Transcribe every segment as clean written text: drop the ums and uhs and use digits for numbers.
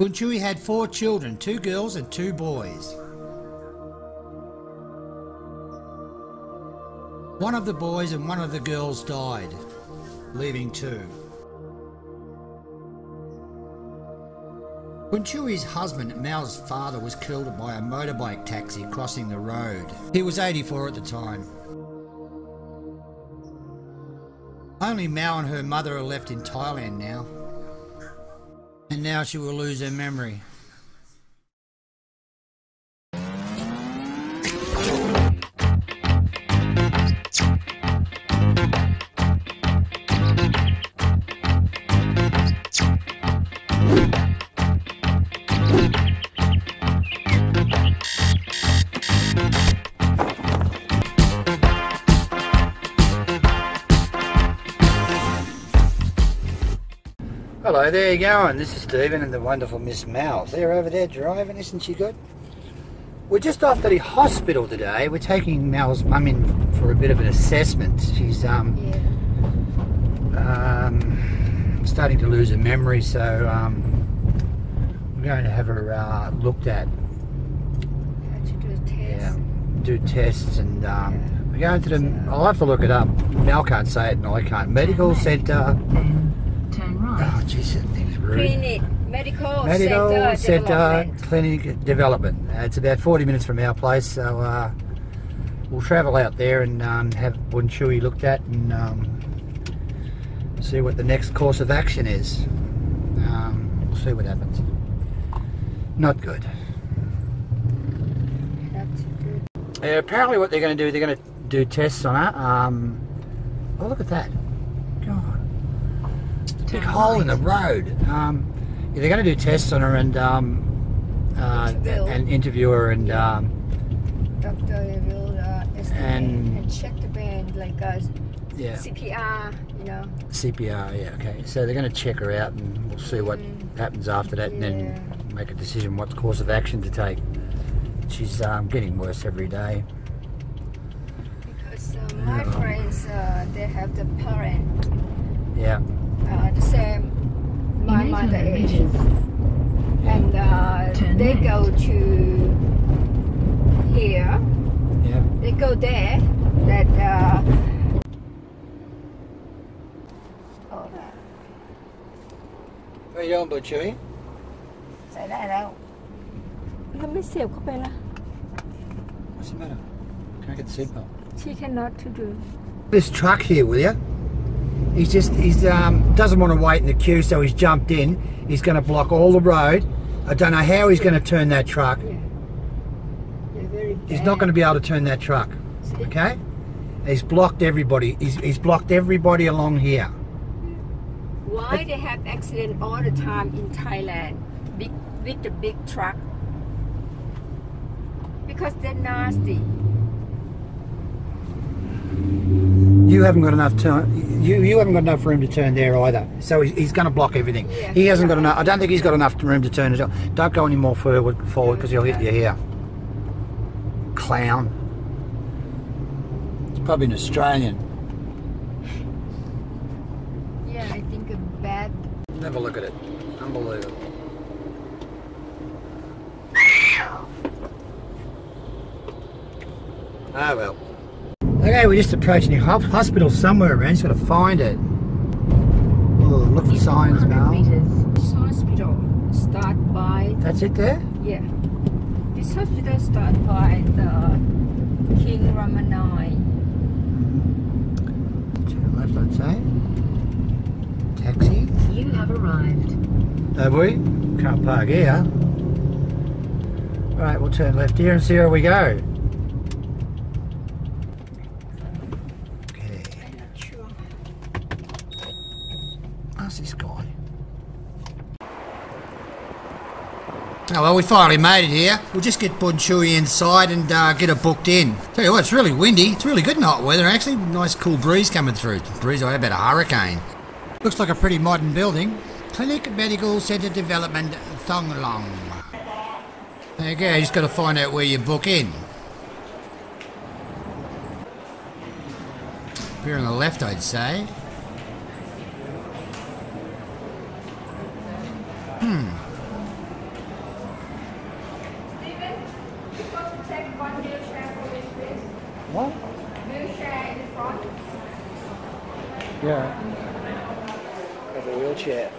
Boonchui had 4 children, 2 girls and 2 boys. One of the boys and one of the girls died, leaving 2. Boonchui's husband, Mao's father, was killed by a motorbike taxi crossing the road. He was 84 at the time. Only Mao and her mother are left in Thailand now. And now she will lose her memory. Hello, there you going? This is Stephen and the wonderful Miss Mal. They're over there driving, isn't she good? We're just off to the hospital today. We're taking Mal's mum in for a bit of an assessment. She's starting to lose her memory, so we're going to have her looked at. To do tests. Yeah, do tests and we're going to the. I'll have to look it up. Mal can't say it, and I can't. Medical Center. Oh, geez, that thing's rude. Clinic Medical Center Clinic Development. It's about 40 minutes from our place, so we'll travel out there and have Boonchui looked at and see what the next course of action is. We'll see what happens. Not good. Yeah, apparently what they're going to do, they're going to do tests on her. Oh, look at that. God. Big hole in the road. Yeah, they're going to do tests on her and interview her and doctor will and check the brain, like CPR, you know. CPR, yeah, okay. So they're going to check her out and we'll see what happens after that, and then make a decision what course of action to take. She's getting worse every day. Because my friends, they have the parent. Yeah. The same, my mother is, and they go to here, they go there, that, hold on. How are you doing, Boonchui? Say that out. What's the matter? Can I get the seatbelt? She cannot to do. This truck here, will you? He's just, doesn't want to wait in the queue, so he's jumped in. He's going to block all the road. I don't know how he's going to turn that truck. Yeah. He's not going to be able to turn that truck, okay? He's blocked everybody. He's blocked everybody along here. Why they have accident all the time in Thailand with the big truck? Because they're nasty. You haven't got enough turn. You haven't got enough room to turn there either. So he's going to block everything. Yeah, he hasn't got enough. I don't think he's got enough room to turn. Don't go any more forward because he'll hit you here. Clown. It's probably an Australian. Yeah, I think a bad. Have a look at it. Unbelievable. Ah, well. Okay, we're just approaching a hospital somewhere around, just got to find it. Oh, look for signs, Mal. This hospital start by... That's it there? Yeah. This hospital start by the King Ramanai. To the left, I'd say. Taxi. You have arrived. Have we? Can't park here. Alright, we'll turn left here and see where we go. Oh well, we finally made it here. We'll just get Boonchui inside and get her booked in. Tell you what, it's really windy. It's really good night weather actually. Nice cool breeze coming through. Breeze, I had about a hurricane. Looks like a pretty modern building. Clinic Medical Center Development Thonglang. There you go, you just got to find out where you book in. Here on the left, I'd say. Yeah. Of a wheelchair.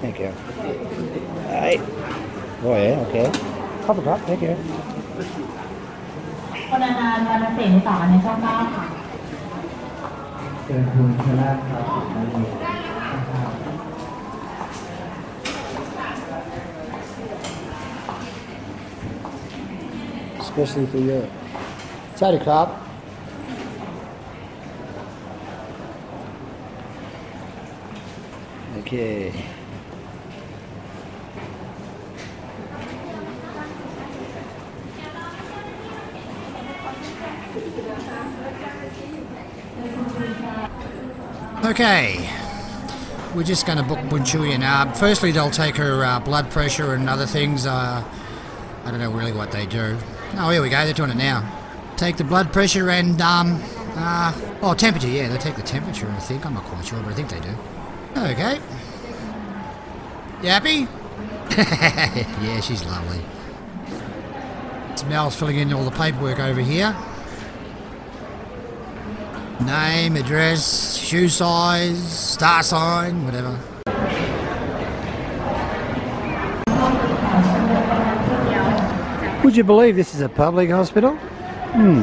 Thank you. Alright. Oh yeah, okay. Pop it up, thank you. Especially for you. Sorry, Club. Okay. Okay, we're just going to book Boonchui in. Firstly, they'll take her blood pressure and other things. I don't know really what they do. Oh, here we go, they're doing it now. Take the blood pressure and, oh, temperature, yeah, they take the temperature, I think. I'm not quite sure, but I think they do. Okay. You happy? Yeah, she's lovely. It's Mal's filling in all the paperwork over here. Name, address, shoe size, star sign, whatever. Would you believe this is a public hospital? Hmm.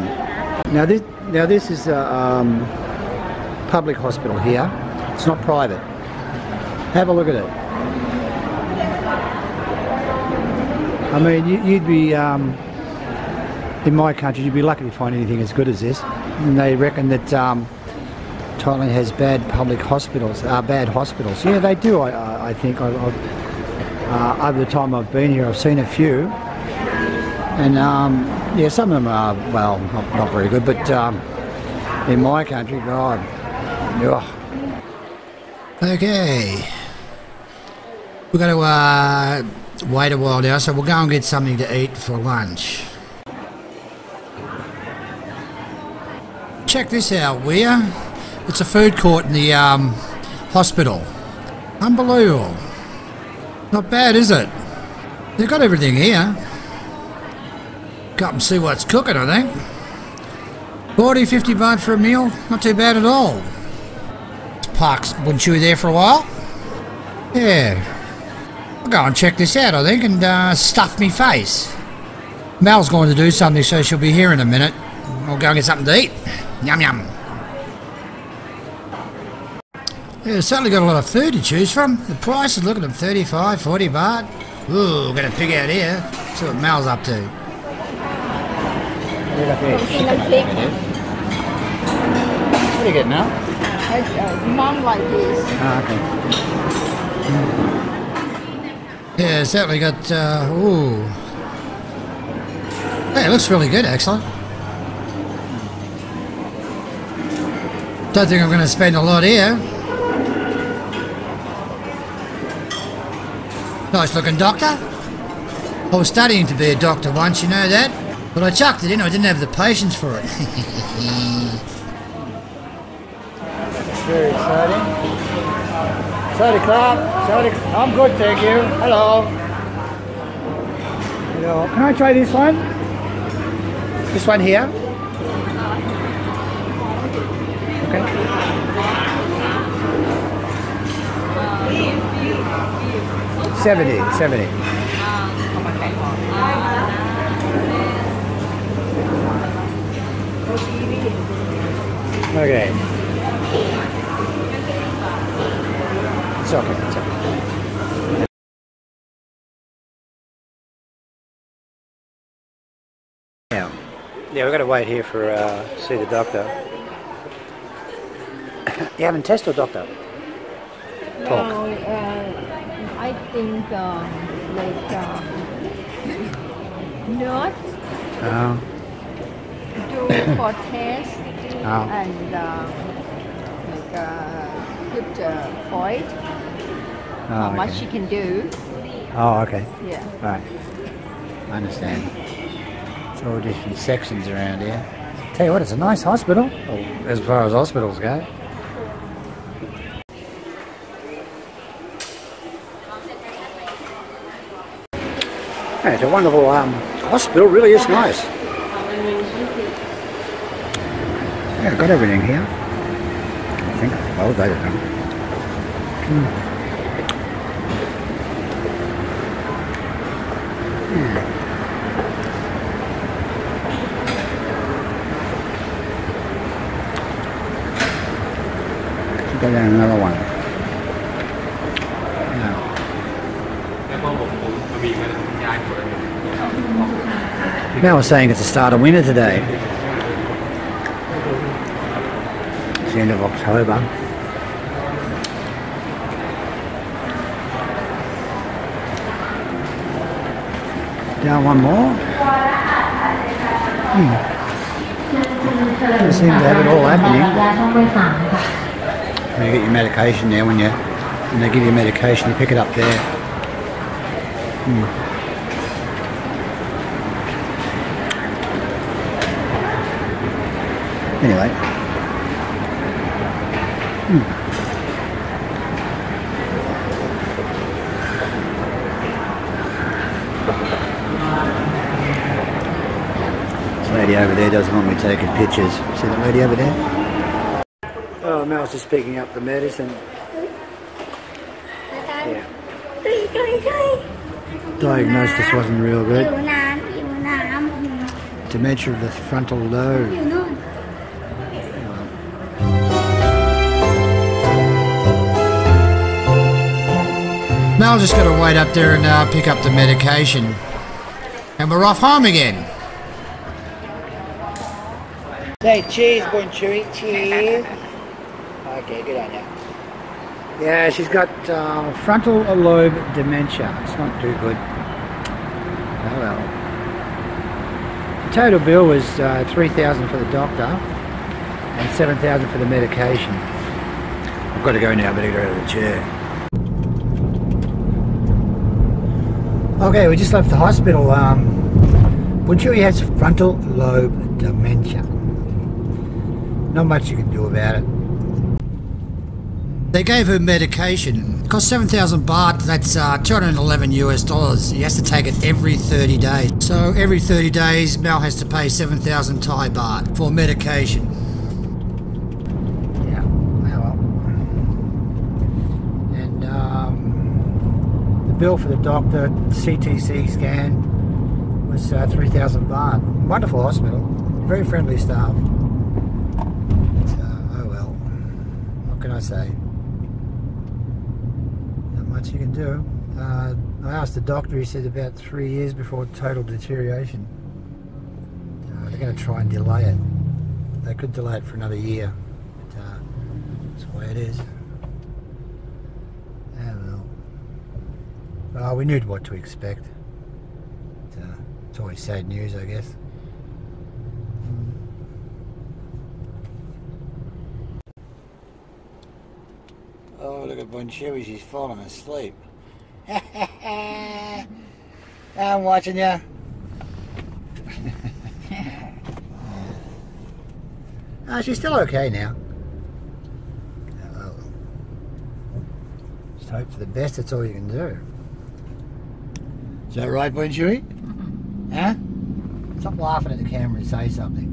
Now this is a public hospital here. It's not private. Have a look at it. I mean, you'd be, in my country, you'd be lucky to find anything as good as this. And they reckon that Thailand has bad public hospitals, bad hospitals. Yeah, they do, I think. Over the time I've been here, I've seen a few. And, yeah, some of them are, well, not very good, but in my country, God, ugh. Okay. We're going to wait a while now, so we'll go and get something to eat for lunch. Check this out, it's a food court in the hospital. Unbelievable. Not bad, is it? They've got everything here. Go up and see what's cooking, I think. 40, 50 baht for a meal, not too bad at all. It's parked Boonchui there for a while. Yeah. I'll go and check this out, I think, and stuff me face. Mal's going to do something, so she'll be here in a minute. I'll go and get something to eat. Yum yum. Yeah, certainly got a lot of food to choose from. The prices, look at them, 35, 40 baht. Ooh, got a pig out here. See what Mal's up to. What are you getting now? Mum like this. Ah, okay. Yeah, certainly got, ooh. Hey, it looks really good, actually. Don't think I'm going to spend a lot here. Nice looking doctor. I was studying to be a doctor once, you know that? But I chucked it in, I didn't have the patience for it. Very exciting. Sorry, Clark. Sorry, I'm good, thank you. Hello. Hello. Can I try this one? This one here? Okay. $70. Okay. It's okay. It's okay. Now, yeah, we've got to wait here for see the doctor. You haven't tested, doctor? No, I think like not do for test and like put the point how much she can do. Oh, okay. Yeah. Right. I understand. It's all different sections around here. Tell you what, it's a nice hospital, as far as hospitals go. Yeah, it's a wonderful hospital, really is nice. Yeah, I've got everything here. I think I've all dated them. Yeah. Go down another one. Yeah. Mal was saying it's the start of winter today. It's the end of October. Down one more. Doesn't seem to have it all happening. You get your medication there when they give you medication, you pick it up there. Anyway. This lady over there doesn't want me taking pictures. See that lady over there? Mal's just picking up the medicine. Yeah. Diagnosis wasn't real good. Dementia of the frontal lobe. Mal's just got to wait up there and pick up the medication. And we're off home again. Say cheese, Boonchui, cheese. Okay, good on you. Yeah, she's got frontal lobe dementia. It's not too good. Oh well. The total bill was $3,000 for the doctor and $7,000 for the medication. I've got to go now, I better get out of the chair. Okay, we just left the hospital. Boonchui has frontal lobe dementia. Not much you can do about it. They gave her medication. It cost 7,000 baht, that's $211 US. He has to take it every 30 days. So every 30 days, Mal has to pay 7,000 Thai baht for medication. Yeah, well. And the bill for the doctor, CTC scan, was 3,000 baht. Wonderful hospital, very friendly staff. So, oh well, what can I say? You can do. I asked the doctor, he said about 3 years before total deterioration. They're going to try and delay it. They could delay it for another year, but that's the way it is. I don't know. Well, we knew what to expect. But, it's always sad news, I guess. Oh, look at Boonchui, she's falling asleep. I'm watching ya. Oh, she's still okay now. Just hope for the best, that's all you can do. Is that right, Boonchui? Huh? Stop laughing at the camera and say something.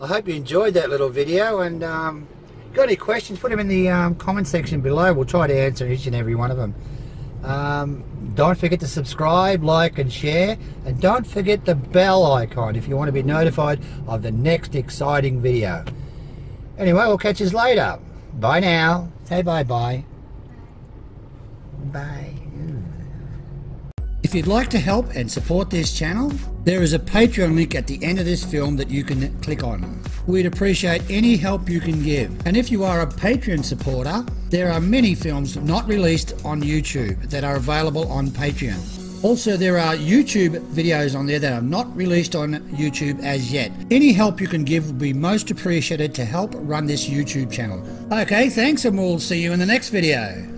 I hope you enjoyed that little video, and got any questions, put them in the comment section below. We'll try to answer each and every one of them. Don't forget to subscribe, like and share, and don't forget the bell icon if you want to be notified of the next exciting video. Anyway, we'll catch you later. Bye now. Say bye-bye. Bye. If you'd like to help and support this channel, there is a Patreon link at the end of this film that you can click on. We'd appreciate any help you can give. And if you are a Patreon supporter, there are many films not released on YouTube that are available on Patreon. Also, there are YouTube videos on there that are not released on YouTube as yet. Any help you can give will be most appreciated to help run this YouTube channel. Okay, thanks, and we'll see you in the next video.